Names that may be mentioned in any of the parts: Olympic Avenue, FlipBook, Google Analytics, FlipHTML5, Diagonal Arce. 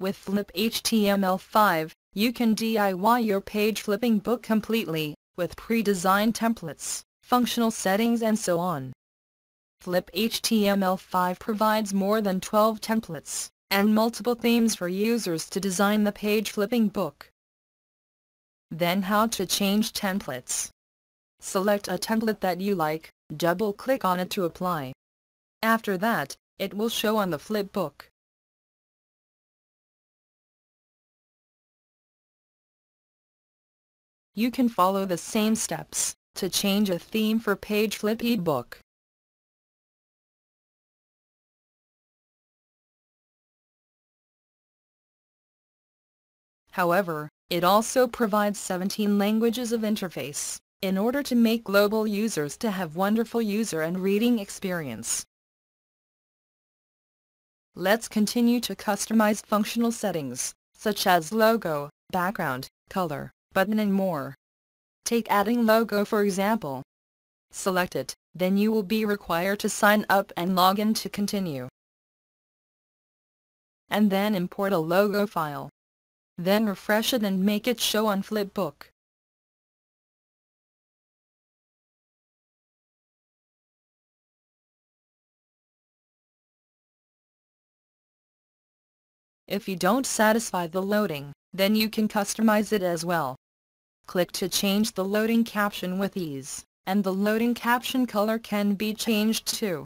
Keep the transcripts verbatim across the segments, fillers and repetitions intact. With Flip H T M L five, you can D I Y your page flipping book completely, with pre-designed templates, functional settings and so on. Flip H T M L five provides more than twelve templates, and multiple themes for users to design the page flipping book. Then how to change templates. Select a template that you like, double-click on it to apply. After that, it will show on the flip book. You can follow the same steps to change a theme for page flip ebook. However, it also provides seventeen languages of interface, in order to make global users to have wonderful user and reading experience. Let's continue to customize functional settings, such as logo, background, color, button and more. Take adding logo for example. Select it, then you will be required to sign up and log in to continue. And then import a logo file. Then refresh it and make it show on Flipbook. If you don't satisfy the loading, then you can customize it as well. Click to change the loading caption with ease, and the loading caption color can be changed too.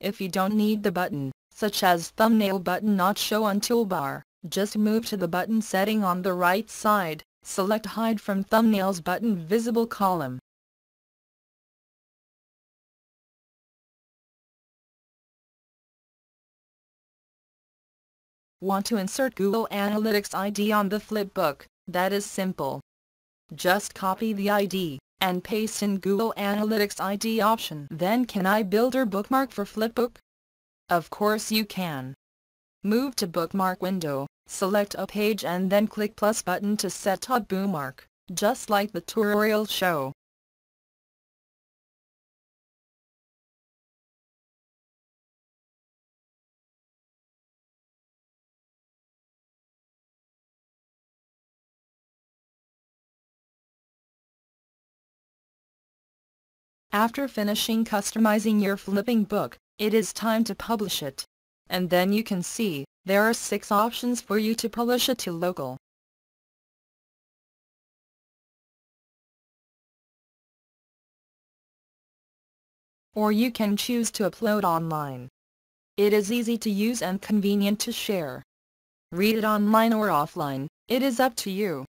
If you don't need the button, such as thumbnail button not show on toolbar, just move to the button setting on the right side, select hide from thumbnails button visible column. Want to insert Google Analytics I D on the Flipbook? That is simple. Just copy the I D. And paste in Google Analytics I D option. Then can I build or bookmark for Flipbook? Of course you can. Move to bookmark window, select a page and then click plus button to set up bookmark, just like the tutorial show. After finishing customizing your flipping book, it is time to publish it. And then you can see, there are six options for you to publish it to local. Or you can choose to upload online. It is easy to use and convenient to share. Read it online or offline, it is up to you.